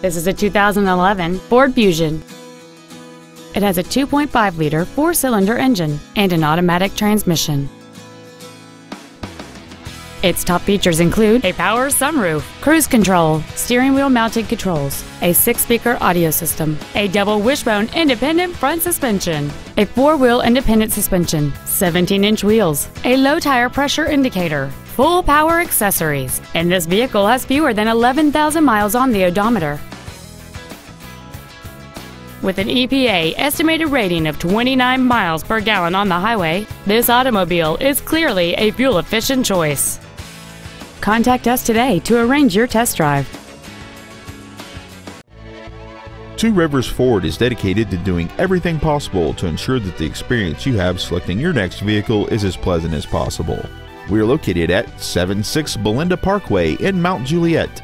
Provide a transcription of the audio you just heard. This is a 2011 Ford Fusion. It has a 2.5-liter four-cylinder engine and an automatic transmission. Its top features include a power sunroof, cruise control, steering wheel mounted controls, a 6-speaker audio system, a double wishbone independent front suspension, a 4-wheel independent suspension, 17-inch wheels, a low tire pressure indicator, full power accessories, and this vehicle has fewer than 11,000 miles on the odometer. With an EPA estimated rating of 29 miles per gallon on the highway, this automobile is clearly a fuel-efficient choice. Contact us today to arrange your test drive. Two Rivers Ford is dedicated to doing everything possible to ensure that the experience you have selecting your next vehicle is as pleasant as possible. We are located at 76 Belinda Parkway in Mount Juliet.